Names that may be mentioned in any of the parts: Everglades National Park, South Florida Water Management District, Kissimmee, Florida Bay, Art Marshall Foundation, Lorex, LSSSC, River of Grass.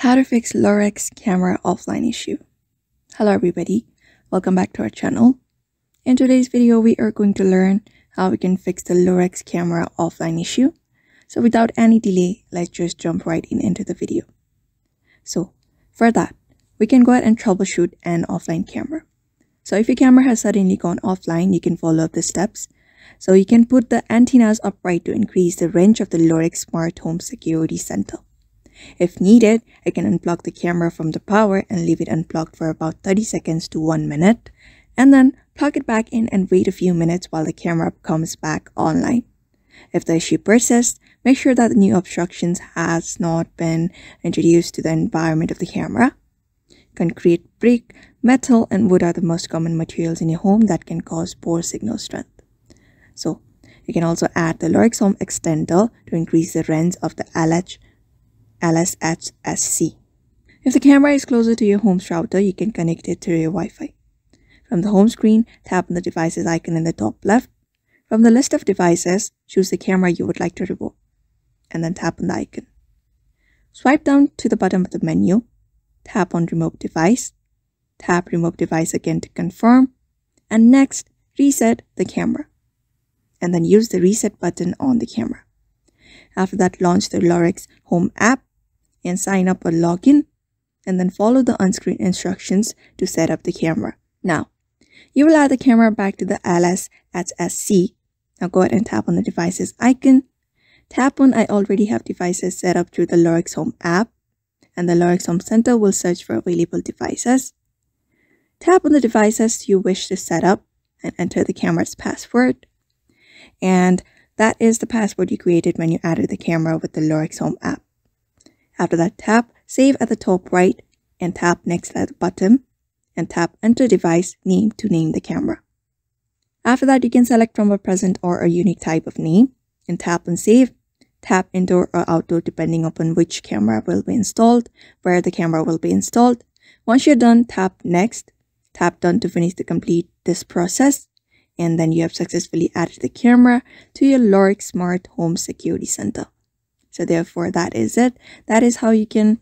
How to fix Lorex camera offline issue. Hello everybody, welcome back to our channel. In today's video we are going to learn how we can fix the Lorex camera offline issue. So without any delay, let's just jump right into the video. So for that, we can go ahead and troubleshoot an offline camera. So if your camera has suddenly gone offline, you can follow up the steps. So you can put the antennas upright to increase the range of the Lorex Smart Home Security Center. If needed, I can unplug the camera from the power and leave it unplugged for about 30 seconds to 1 minute, and then plug it back in and wait a few minutes while the camera comes back online. If the issue persists, make sure that new obstructions has not been introduced to the environment of the camera. Concrete, brick, metal, and wood are the most common materials in your home that can cause poor signal strength. So, you can also add the Lorex Home Extender to increase the range of the LSSSC. If the camera is closer to your home's router, you can connect it to your Wi-Fi. From the home screen, tap on the devices icon in the top left. From the list of devices, choose the camera you would like to reward, and then tap on the icon. Swipe down to the bottom of the menu, tap on Remove Device, tap Remove Device again to confirm, and next, reset the camera, and then use the reset button on the camera. After that, launch the Lorex Home app and sign up or log in, and then follow the on-screen instructions to set up the camera. Now, you will add the camera back to the LSSSC. Now go ahead and tap on the devices icon. Tap on I already have devices set up through the Lorex Home app, and the Lorex Home Center will search for available devices. Tap on the devices you wish to set up and enter the camera's password. And that is the password you created when you added the camera with the Lorex Home app. After that, tap Save at the top right and tap Next at the bottom and tap Enter Device Name to name the camera. After that, you can select from a present or a unique type of name and tap on Save, tap Indoor or Outdoor depending upon which camera will be installed, where the camera will be installed. Once you're done, tap Next, tap Done to finish to complete this process, and then you have successfully added the camera to your Lorex Smart Home Security Center. So therefore, that is it. That is how you can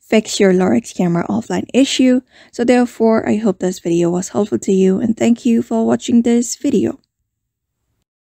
fix your Lorex camera offline issue. So therefore, I hope this video was helpful to you, and thank you for watching this video.